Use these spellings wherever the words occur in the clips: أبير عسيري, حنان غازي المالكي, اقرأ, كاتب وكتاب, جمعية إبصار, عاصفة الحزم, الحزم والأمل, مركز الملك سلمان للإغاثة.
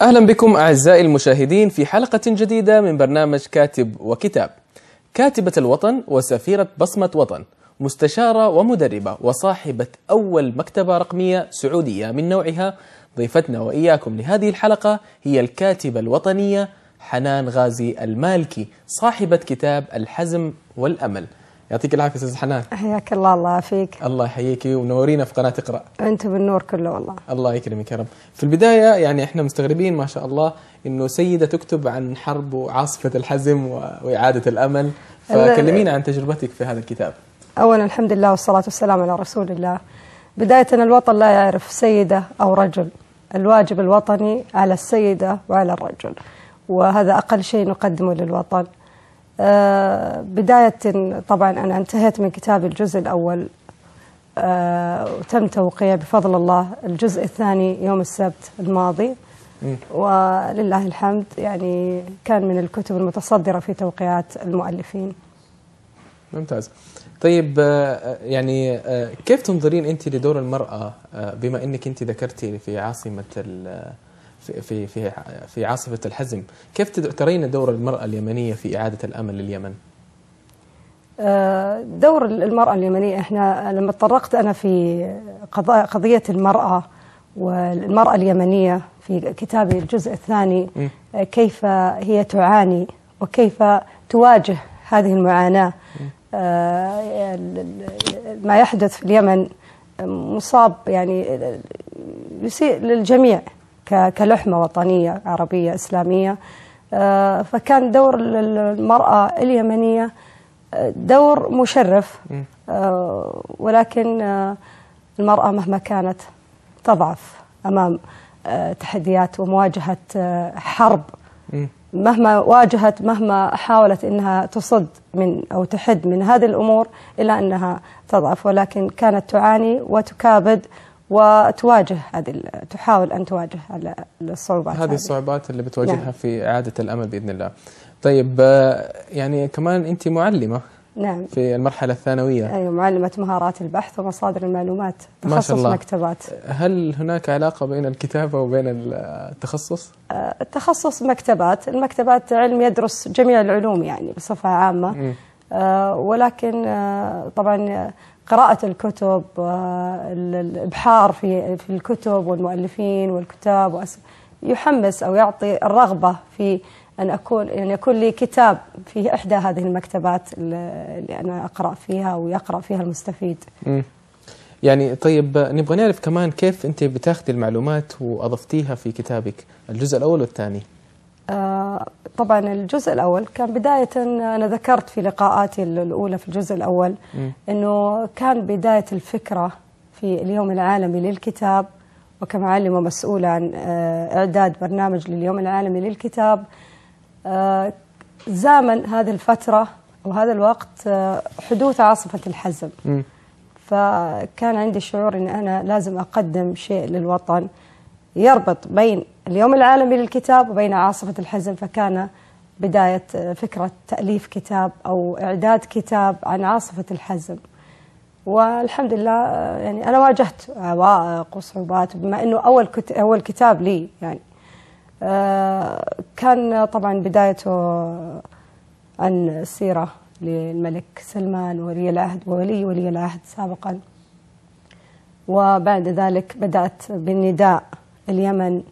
أهلا بكم أعزائي المشاهدين في حلقة جديدة من برنامج كاتب وكتاب. كاتبة الوطن وسفيرة بصمة وطن، مستشارة ومدربة وصاحبة أول مكتبة رقمية سعودية من نوعها، ضيفتنا وإياكم لهذه الحلقة هي الكاتبة الوطنية حنان غازي المالكي، صاحبة كتاب الحزم والأمل. يعطيك العافية أستاذ حنان. حياك الله. الله يعافيك. الله يحييك ونورينا في قناة اقرأ. أنتم بالنور كله والله. الله يكرمك يا رب. في البداية يعني احنا مستغربين ما شاء الله إنه سيدة تكتب عن حرب وعاصفة الحزم وإعادة الأمل، فكلمينا عن تجربتك في هذا الكتاب. أولا الحمد لله والصلاة والسلام على رسول الله. بداية الوطن لا يعرف سيدة أو رجل، الواجب الوطني على السيدة وعلى الرجل، وهذا أقل شيء نقدمه للوطن. بداية طبعا أنا انتهيت من كتاب الجزء الأول، وتم توقيع بفضل الله الجزء الثاني يوم السبت الماضي، ولله الحمد يعني كان من الكتب المتصدرة في توقيعات المؤلفين. ممتاز. طيب يعني كيف تنظرين أنت لدور المرأة بما أنك أنت ذكرتي في عاصمة في في في عاصفة الحزم، كيف ترين دور المرأة اليمنية في إعادة الأمل لليمن؟ دور المرأة اليمنية، احنا لما تطرقت انا في قضية المرأة والمرأة اليمنية في كتابي الجزء الثاني، كيف هي تعاني وكيف تواجه هذه المعاناة. ما يحدث في اليمن مصاب يعني يسيء للجميع كلحمة وطنية عربية إسلامية، فكان دور المرأة اليمنية دور مشرف، ولكن المرأة مهما كانت تضعف أمام تحديات ومواجهة حرب، مهما واجهت مهما حاولت أنها تصد من أو تحد من هذه الأمور إلا أنها تضعف، ولكن كانت تعاني وتكابد وتواجه هذه، تحاول أن تواجه الصعوبات، هذه الصعوبات اللي بتواجهها. نعم. في إعادة الأمل بإذن الله. طيب يعني كمان أنت معلمة. نعم. في المرحلة الثانوية. أيوة، معلمة مهارات البحث ومصادر المعلومات، تخصص مكتبات. هل هناك علاقة بين الكتابة وبين التخصص؟ التخصص مكتبات، المكتبات علم يدرس جميع العلوم يعني بصفة عامة. ولكن طبعا قراءة الكتب، الإبحار في الكتب والمؤلفين والكتاب يحمس أو يعطي الرغبة في أن يكون لي كتاب في إحدى هذه المكتبات اللي أنا أقرأ فيها ويقرأ فيها المستفيد. يعني طيب نبغى نعرف كمان كيف أنت بتاخذي المعلومات وأضفتيها في كتابك الجزء الأول والثاني. طبعا الجزء الأول كان بداية، أنا ذكرت في لقاءاتي الأولى في الجزء الأول أنه كان بداية الفكرة في اليوم العالمي للكتاب، وكمعلمة مسؤولة عن إعداد برنامج لليوم العالمي للكتاب. زامن هذه الفترة وهذا الوقت حدوث عاصفة الحزم، فكان عندي شعور أن أنا لازم أقدم شيء للوطن يربط بين اليوم العالمي للكتاب وبين عاصفة الحزم، فكان بداية فكرة تأليف كتاب أو إعداد كتاب عن عاصفة الحزم. والحمد لله يعني أنا واجهت عوائق وصعوبات بما أنه أول كتاب لي يعني. كان طبعا بدايته عن السيرة للملك سلمان ولي العهد وولي العهد سابقا، وبعد ذلك بدأت بالنداء اليمن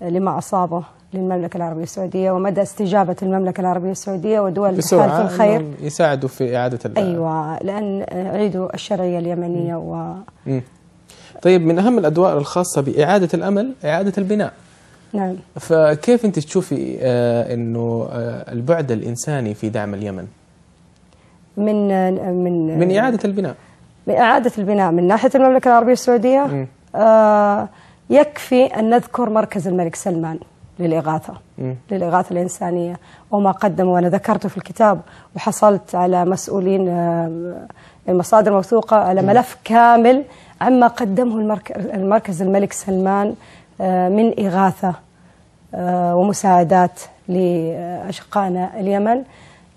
لما أصابه للمملكة العربية السعودية ومدى استجابة المملكة العربية السعودية ودول الحلف الخير يساعدوا في إعادة أيوة، لأن عيدوا الشرعية اليمنية. طيب من أهم الأدوار الخاصة بإعادة الأمل إعادة البناء. نعم. فكيف أنت تشوفي أنه البعد الإنساني في دعم اليمن من من من إعادة البناء؟ بإعادة البناء من ناحية المملكة العربية السعودية يكفي أن نذكر مركز الملك سلمان للإغاثة، للإغاثة الإنسانية وما قدمه، وأنا ذكرته في الكتاب وحصلت على مسؤولين المصادر الموثوقة على ملف كامل عما قدمه المركز الملك سلمان من إغاثة ومساعدات لأشقائنا اليمن.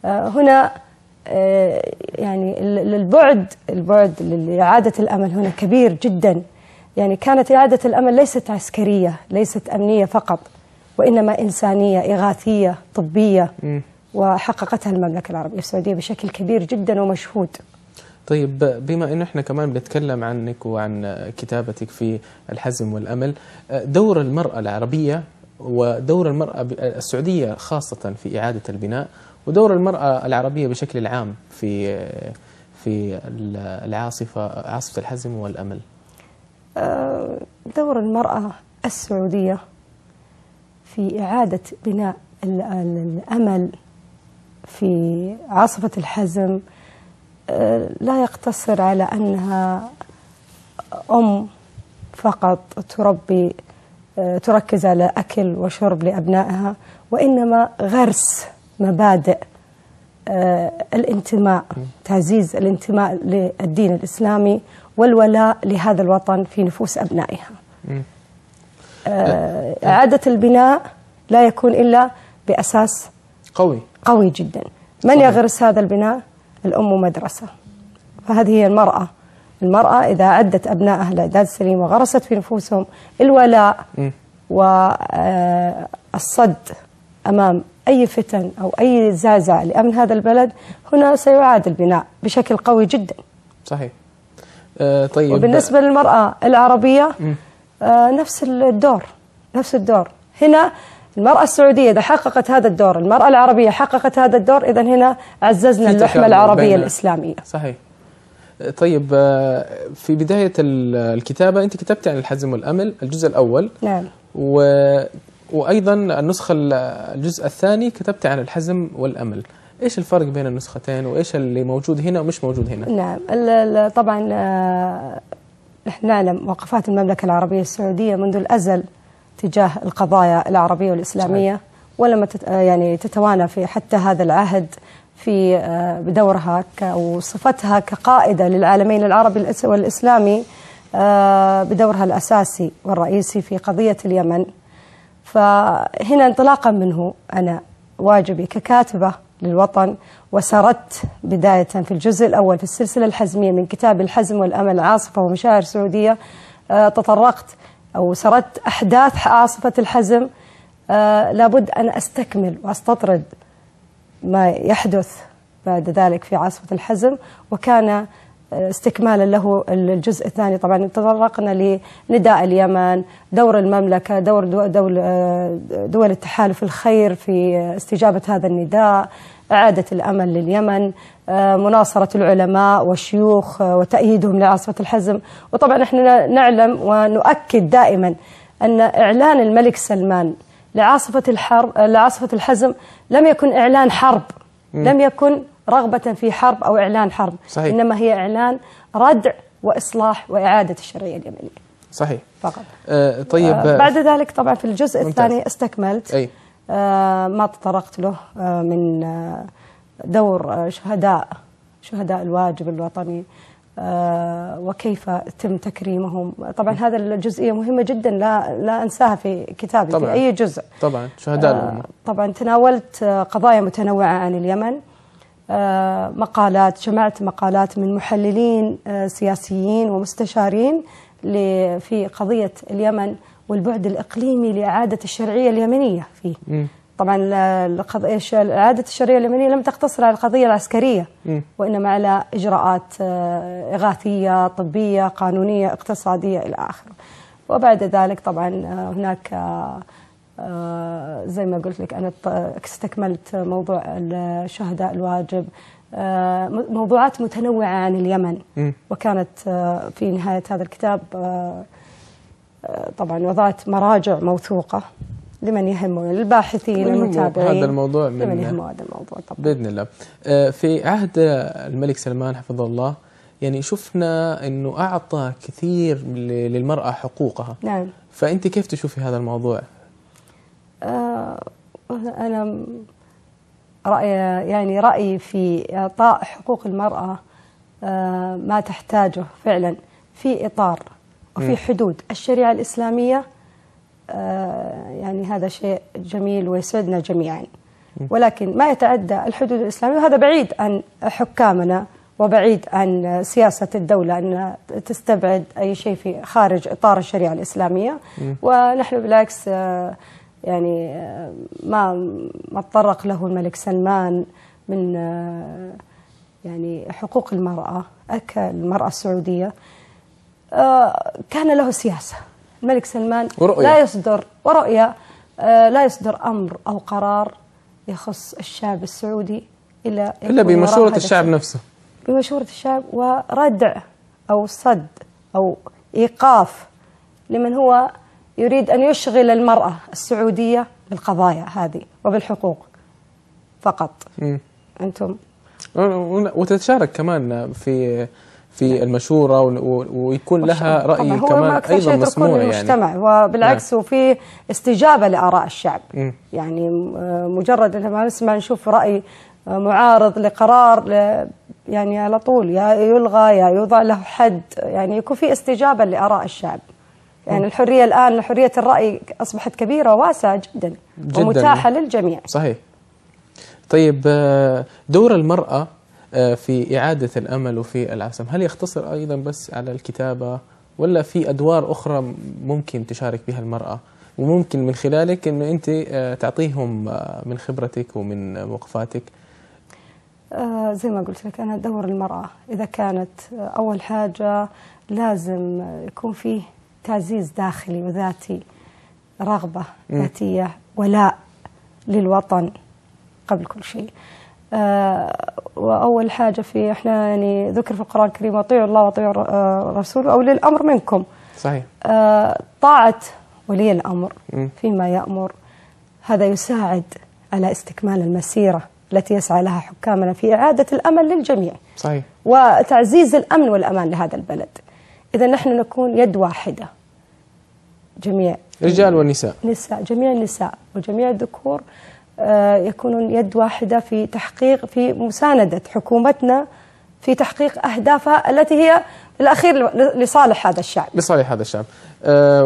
هنا يعني البعد لإعادة الأمل هنا كبير جدا، يعني كانت إعادة الأمل ليست عسكرية ليست أمنية فقط، وإنما إنسانية إغاثية طبية وحققتها المملكة العربية السعودية بشكل كبير جدا ومشهود. طيب بما أنه إحنا كمان بنتكلم عنك وعن كتابتك في الحزم والأمل، دور المرأة العربية ودور المرأة السعودية خاصة في إعادة البناء، ودور المرأة العربية بشكل عام في عاصفة الحزم والأمل. دور المرأة السعودية في إعادة بناء الأمل في عاصفة الحزم لا يقتصر على أنها أم فقط تربي تركز على أكل وشرب لأبنائها، وإنما غرس مبادئ الانتماء، تعزيز الانتماء للدين الإسلامي والولاء لهذا الوطن في نفوس أبنائها. إعادة البناء لا يكون إلا بأساس قوي جدا. من صحيح. يغرس هذا البناء؟ الأم ومدرسة. فهذه هي المرأة إذا عدت أبنائها الإعداد السليم وغرست في نفوسهم الولاء والصد أمام أي فتن أو أي زعزعة لأمن هذا البلد، هنا سيعاد البناء بشكل قوي جدا. صحيح. طيب وبالنسبة للمرأة العربية نفس الدور. هنا المرأة السعودية إذا حققت هذا الدور، المرأة العربية حققت هذا الدور، إذن هنا عززنا اللحمة العربية الإسلامية. صحيح. طيب في بداية الكتابة أنت كتبت عن الحزم والأمل الجزء الأول. نعم. وأيضا الجزء الثاني كتبت عن الحزم والأمل. إيش الفرق بين النسختين وإيش اللي موجود هنا ومش موجود هنا؟ نعم طبعا نحن نعلم وقفات المملكة العربية السعودية منذ الأزل تجاه القضايا العربية والإسلامية. صحيح. ولما يعني تتوانى في حتى هذا العهد في بدورها وصفتها كقائدة للعالمين العربي والإسلامي بدورها الأساسي والرئيسي في قضية اليمن. فهنا انطلاقا منه أنا واجبي ككاتبة للوطن، وسردت بداية في الجزء الأول في السلسلة الحزمية من كتاب الحزم والأمل عاصفة ومشاعر سعودية، تطرقت أو سردت أحداث عاصفة الحزم. لابد أن أستكمل وأستطرد ما يحدث بعد ذلك في عاصفة الحزم، وكان استكمالا له الجزء الثاني. طبعا تطرقنا لنداء اليمن، دور المملكة، دور دول التحالف الخير في استجابة هذا النداء، إعادة الأمل لليمن، مناصرة العلماء والشيوخ وتأييدهم لعاصفة الحزم. وطبعا احنا نعلم ونؤكد دائما أن إعلان الملك سلمان لعاصفة الحزم لم يكن إعلان حرب، لم يكن رغبة في حرب أو إعلان حرب. صحيح. إنما هي إعلان ردع وإصلاح وإعادة الشرعية اليمنية. صحيح. فقط. طيب بعد ذلك طبعا في الجزء الثاني استكملت ما تطرقت له من دور شهداء الواجب الوطني وكيف تم تكريمهم. طبعا هذا الجزئية مهمة جدا لا أنساها في كتابي. طبعاً. في أي جزء طبعا شهداء الأمة. طبعا تناولت قضايا متنوعة عن اليمن، مقالات، جمعت مقالات من محللين سياسيين ومستشارين في قضية اليمن والبعد الإقليمي لإعادة الشرعية اليمنية فيه. طبعا إعادة الشرعية اليمنية لم تقتصر على القضية العسكرية، وإنما على إجراءات إغاثية طبية قانونية اقتصادية إلى آخره. وبعد ذلك طبعا هناك زي ما قلت لك أنا استكملت موضوع الشهداء الواجب، موضوعات متنوعة عن اليمن. وكانت في نهاية هذا الكتاب طبعا وضعت مراجع موثوقة لمن يهمه، للباحثين والمتابعين هذا الموضوع، لمن يهمه هذا الموضوع طبعا بإذن الله. في عهد الملك سلمان حفظه الله يعني شفنا أنه أعطى كثير للمرأة حقوقها. نعم. فأنت كيف تشوفي هذا الموضوع؟ أنا رأيي في إعطاء حقوق المرأة ما تحتاجه فعلا في إطار وفي حدود الشريعة الإسلامية، يعني هذا شيء جميل ويسعدنا جميعا، ولكن ما يتعدى الحدود الإسلامية، وهذا بعيد عن حكامنا وبعيد عن سياسة الدولة أن تستبعد أي شيء في خارج إطار الشريعة الإسلامية. ونحن بالعكس يعني ما تطرق له الملك سلمان من يعني حقوق المرأة كالمرأة السعودية. كان له سياسة الملك سلمان، ورؤية. لا يصدر ورؤية، لا يصدر أمر أو قرار يخص الشعب السعودي إلا بمشورة الشعب نفسه، بمشورة الشعب وردع أو صد أو إيقاف لمن هو يريد أن يشغل المرأة السعودية بالقضايا هذه وبالحقوق فقط. أنتم وتتشارك كمان في المشورة ويكون لها رأي كمان أيضا مسموع يعني، وبالعكس وفي استجابة لآراء الشعب. يعني مجرد ما نسمع نشوف رأي معارض لقرار يعني على طول يا يلغى يا يوضع له حد، يعني يكون في استجابة لآراء الشعب. يعني الحرية الآن، حرية الرأي أصبحت كبيرة وواسعة جدا ومتاحة للجميع. صحيح. طيب، دور المرأة في إعادة الأمل وفي العاصمة هل يختصر أيضا بس على الكتابة، ولا في أدوار أخرى ممكن تشارك بها المرأة وممكن من خلالك أنه أنت تعطيهم من خبرتك ومن موقفاتك؟ زي ما قلت لك، أنا دور المرأة إذا كانت أول حاجة لازم يكون فيه تعزيز داخلي وذاتي، رغبة ذاتية، ولاء للوطن قبل كل شيء. وأول حاجة في إحنا يعني ذكر في القرآن الكريم أطيعوا الله وأطيعوا رسوله أولي الأمر منكم. صحيح. طاعة ولي الأمر فيما يأمر، هذا يساعد على استكمال المسيرة التي يسعى لها حكامنا في إعادة الأمل للجميع. صحيح. وتعزيز الأمن والأمان لهذا البلد. إذا نحن نكون يد واحدة، جميع رجال والنساء، جميع النساء وجميع الذكور يكونون يد واحدة في تحقيق، في مساندة حكومتنا في تحقيق أهدافها التي هي في الأخير لصالح هذا الشعب. لصالح هذا الشعب.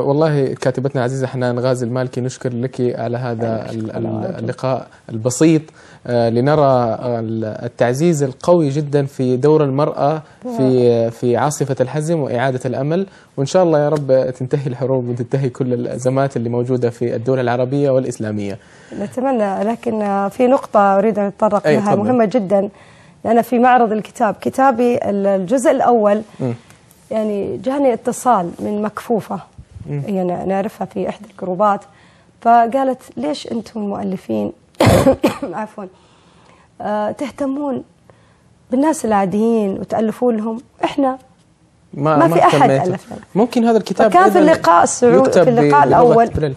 والله كاتبتنا العزيزة حنان غازي المالكي، نشكر لك على هذا اللقاء البسيط، لنرى التعزيز القوي جدا في دور المرأة في عاصفة الحزم وإعادة الأمل، وإن شاء الله يا رب تنتهي الحروب وتنتهي كل الأزمات اللي موجودة في الدول العربية والإسلامية. نتمنى. لكن في نقطة أريد أن أتطرق لها مهمة جدا. أنا في معرض الكتاب، كتابي الجزء الأول، يعني جاني اتصال من مكفوفة يعني نعرفها في إحدى الجروبات، فقالت ليش أنتم المؤلفين عفوا تهتمون بالناس العاديين وتألفون لهم، إحنا ما في أحد ألفنا. ممكن هذا الكتاب كان في اللقاء السعودي، في اللقاء الأول،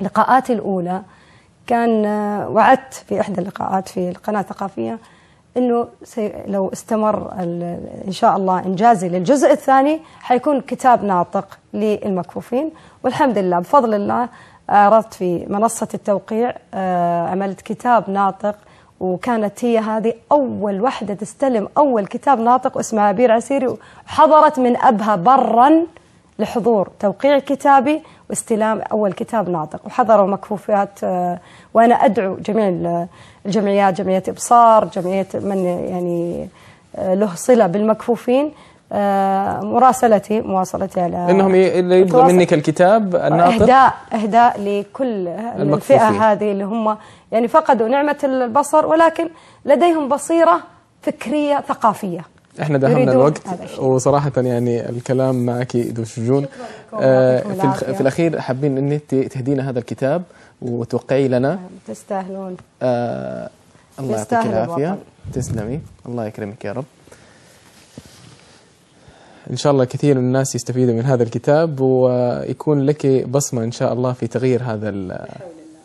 لقاءاتي الأولى، كان وعدت في إحدى اللقاءات في القناة الثقافية أنه لو استمر إن شاء الله إنجازي للجزء الثاني حيكون كتاب ناطق للمكفوفين، والحمد لله بفضل الله عرضت في منصة التوقيع، عملت كتاب ناطق، وكانت هي هذه أول وحدة تستلم أول كتاب ناطق، واسمها أبير عسيري، وحضرت من أبها برا لحضور توقيع كتابي واستلام أول كتاب ناطق، وحضروا مكفوفات. وأنا أدعو جميع الجمعيات، جمعية إبصار، جمعية من يعني له صلة بالمكفوفين، مواصلتي على إنهم يطلبوا منك الكتاب الناطق، إهداء لكل الفئة هذه اللي هم يعني فقدوا نعمة البصر ولكن لديهم بصيرة فكرية ثقافية. احنا دهمنا الوقت، وصراحة يعني الكلام معك ذو شجون. في الأخير حابين ان انت تهدينا هذا الكتاب وتوقعي لنا. تستاهلون. الله يعطيك العافية. تسلمي، الله يكرمك يا رب. إن شاء الله كثير من الناس يستفيدوا من هذا الكتاب، ويكون لك بصمة إن شاء الله في تغيير هذا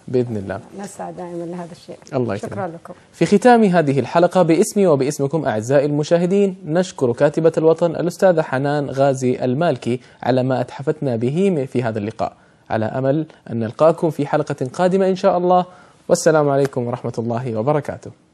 بإذن الله. نسعى دائما لهذا الشيء. الله يكرمك. شكرا لكم. في ختام هذه الحلقة باسمي وباسمكم أعزائي المشاهدين نشكر كاتبة الوطن الأستاذة حنان غازي المالكي على ما أتحفتنا به في هذا اللقاء، على أمل أن نلقاكم في حلقة قادمة إن شاء الله، والسلام عليكم ورحمة الله وبركاته.